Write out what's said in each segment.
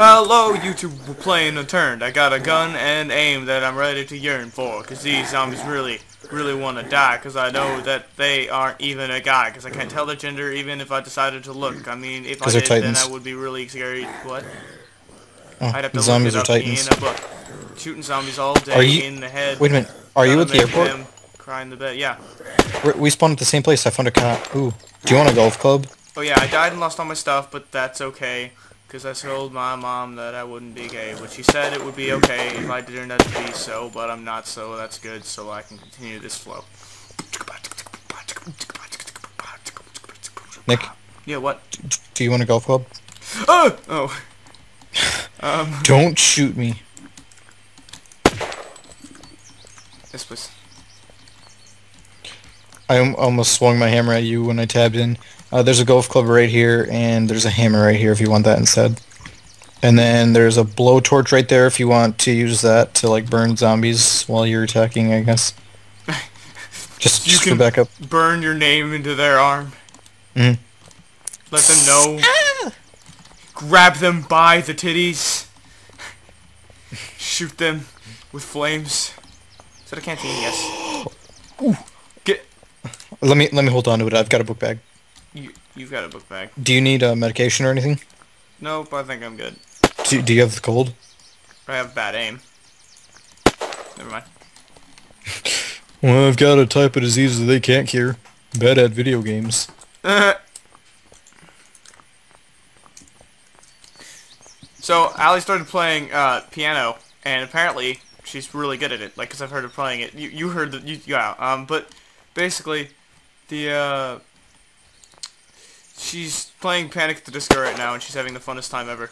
Hello, YouTube, we're playing Unturned. I got a gun and aim that I'm ready to yearn for, because these zombies really want to die, because I know that they aren't even a guy, because I can't tell their gender even if I decided to look. I mean, if I did, then I would be really scary. What? Oh, I'd have to zombies look it up in a book. Shooting zombies all day in the head. Wait a minute. Are you at the airport? Crying the bed. Yeah. We spawned at the same place. I found a cat. Ooh. Do you want a golf club? Oh yeah, I died and lost all my stuff, but that's okay. Because I told my mom that I wouldn't be gay, but she said it would be okay if I didn't have to be so, but I'm not, so that's good, so I can continue this flow. Nick? Yeah, what? Do you want a golf club? Oh! Oh. Don't shoot me. Yes, please. I almost swung my hammer at you when I tabbed in. There's a golf club right here, and there's a hammer right here if you want that instead. And then there's a blowtorch right there if you want to use that to, like, burn zombies while you're attacking, I guess. Just go back up. Burn your name into their arm. Mm. Let them know. Ah! Grab them by the titties. Shoot them with flames. Is that a canteen? Yes. Ooh. Let me hold on to it. I've got a book bag. You've got a book bag. Do you need medication or anything? Nope, I think I'm good. Do you have the cold? I have bad aim. Never mind. Well, I've got a type of disease that they can't cure. Bad at video games. So, Allie started playing piano, and apparently she's really good at it. Like, 'cause I've heard her playing it. You heard the yeah. But basically, the she's playing Panic at the Disco right now, and she's having the funnest time ever.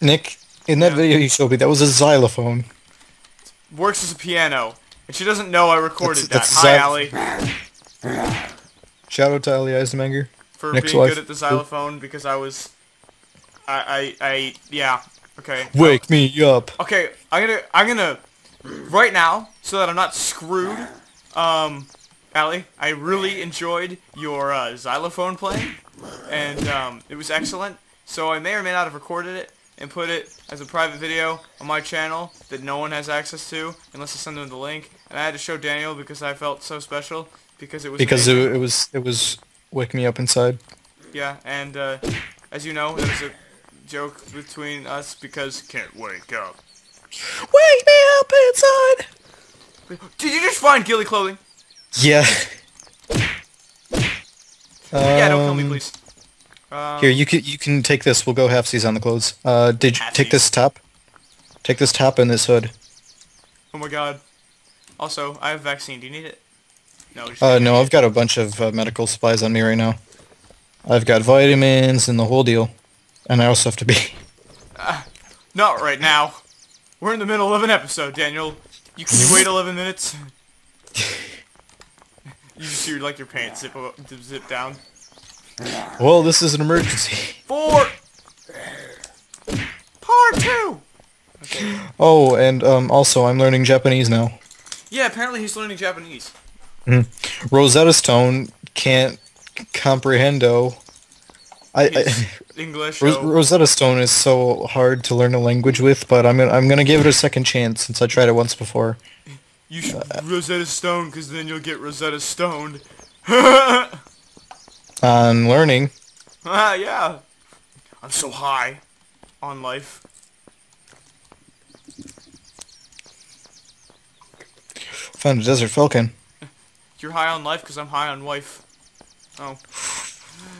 Nick, in that video you showed me, that was a xylophone. Works as a piano, and she doesn't know I recorded that. Hi, Allie. Shout out to Allie Eisenmenger for being good at the xylophone, because I was, I yeah, okay. Wake me up. Okay, I'm gonna, right now, so that I'm not screwed. Allie, I really enjoyed your xylophone playing, and it was excellent, so I may or may not have recorded it and put it as a private video on my channel that no one has access to unless I send them the link, and I had to show Daniel because I felt so special, because it was... Because it was Wake Me Up Inside. Yeah, and as you know, it was a joke between us because can't wake up. Wake me up inside! Did you just find ghillie clothing? Yeah. Yeah, don't kill me, please. Here, you can take this. We'll go halfsies on the clothes. Did you take this top? Take this top and this hood. Oh my god. Also, I have vaccine. Do you need it? No. No, I've got a bunch of medical supplies on me right now. I've got vitamins and the whole deal, and I also have to be. Not right now. We're in the middle of an episode, Daniel. Can you wait 11 minutes? You just hear, like, your pants zip down. Well, this is an emergency. Part 2! Okay. Oh, and also, I'm learning Japanese now. Yeah, apparently he's learning Japanese. Mm. Rosetta Stone can't comprehendo. English. Rosetta Stone is so hard to learn a language with, but I'm gonna give it a second chance since I tried it once before. You should Rosetta Stone, because then you'll get Rosetta Stoned. I'm learning. Yeah. I'm so high on life. Found a Desert Falcon. You're high on life because I'm high on wife. Oh.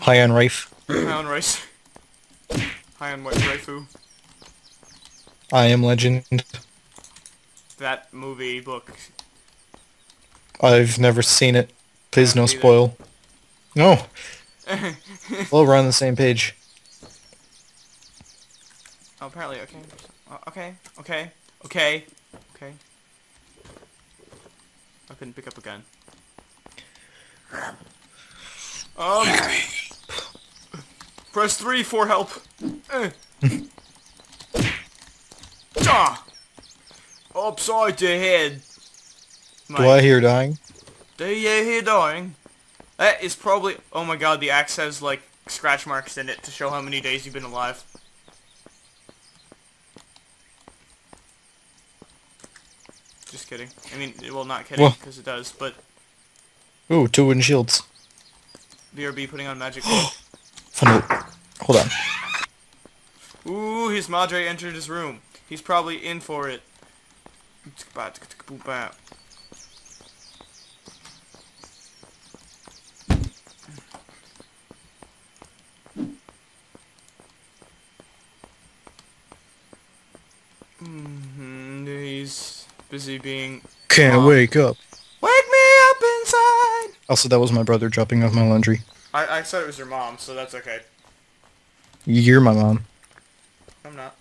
High on rife. High on rice. High on white raifu. I Am Legend. That movie book. I've never seen it. Please no spoil. No. Well, we're on the same page. Oh, apparently, okay. Okay. I couldn't pick up a gun. Press 3 for help. Upside your head. Mate. Do I hear dying? Do you hear dying? That is probably... Oh my god, the axe has, like, scratch marks in it to show how many days you've been alive. Just kidding. I mean, well, not kidding, because it does, but... Ooh, 2 wooden shields. BRB putting on magic. Hold on. Ooh, his madre entered his room. He's probably in for it. He's busy being... Can't wake up. Wake me up inside! Also, that was my brother dropping off my laundry. I said it was your mom, so that's okay. You're my mom. I'm not.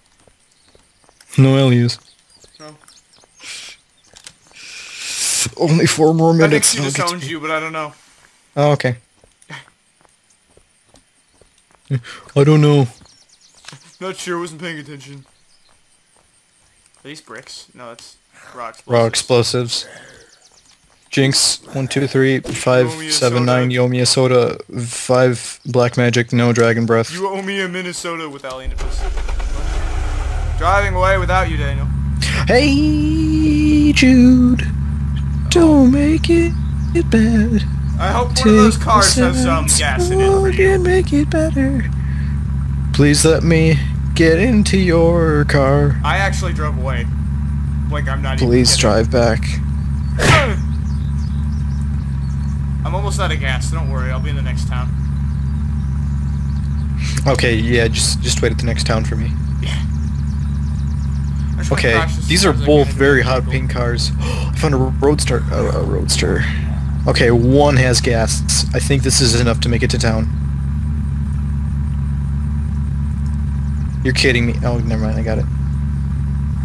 Noelle is. No. Only 4 more minutes. I think she disowned you, but I don't know. Oh, okay. I don't know. Not sure, wasn't paying attention. Are these bricks? No, that's raw explosives. Raw explosives. Jinx, 1, 2, 3, 5, 7, 9, you owe me a soda, 5 black magic, no dragon breath. You owe me a Minnesota with Allie Eisenmenger. Driving away without you, Daniel. Hey, Jude, don't make it bad. I hope one of those cars have some gas in it for you. Can make it better. Please let me get into your car. I actually drove away. Like, I'm not even kidding. Please drive back. I'm almost out of gas, don't worry, I'll be in the next town. Okay, yeah, just wait at the next town for me. Yeah. Okay, these are both very hot pink cars. I found a roadster. A roadster. Okay, one has gas. I think this is enough to make it to town. You're kidding me. Oh, never mind. I got it.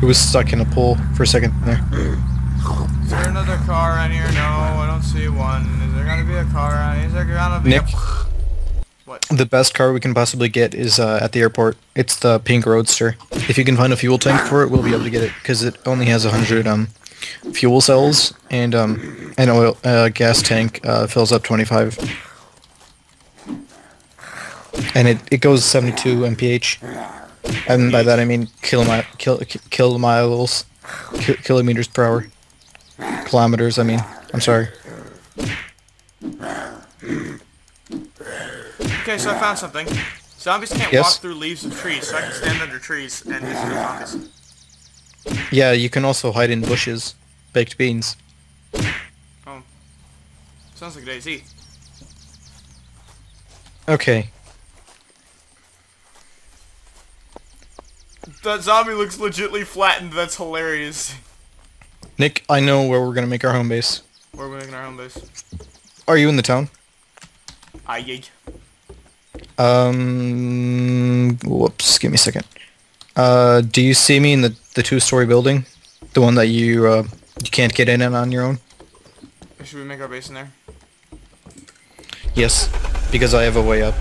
It was stuck in a pole for a second there. Is there another car on here? No, I don't see one. Is there gonna be a car on here? Is there gonna be What? The best car we can possibly get is at the airport. It's the pink roadster. If you can find a fuel tank for it, we'll be able to get it because it only has 100 fuel cells and an oil gas tank fills up 25. And it goes 72 mph. And by that I mean kilometers per hour. Kilometers, I mean. I'm sorry. Okay, so I found something. Zombies can't walk through leaves of trees, so I can stand under trees and hit zombies. Yeah, you can also hide in bushes. Baked beans. Oh. Sounds like Daisy. Okay. That zombie looks legitly flattened, that's hilarious. Nick, I know where we're gonna make our home base. Where are we making our home base? Are you in the town? Whoops, give me a second. Do you see me in the 2-story building? The one that you, you can't get in on your own? Should we make our base in there? Yes, because I have a way up.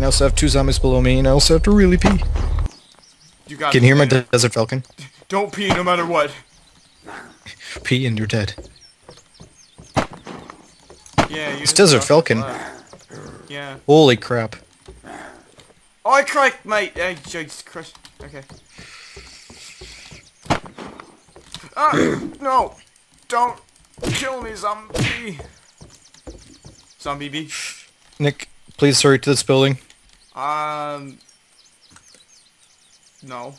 I also have 2 zombies below me, and I also have to really pee. You got Can you hear my Desert Falcon? Don't pee no matter what. Pee and you're dead. Yeah, it's Desert Falcon. Yeah. Holy crap. Oh, I cracked my... I just crushed... Okay. Ah! No! Don't kill me, zombie! Zombie bee. Nick, please hurry to this building. No.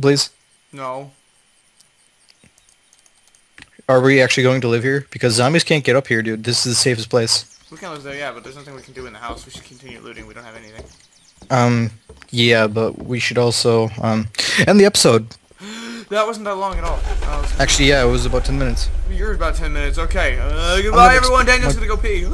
Please? No. Are we actually going to live here? Because zombies can't get up here, dude. This is the safest place. We can live there, yeah, but there's nothing we can do in the house. We should continue looting. We don't have anything. Yeah, but we should also, end the episode. That wasn't that long at all. Actually, yeah, it was about 10 minutes. You were about 10 minutes, okay. Goodbye, everyone. Daniel's gonna go pee.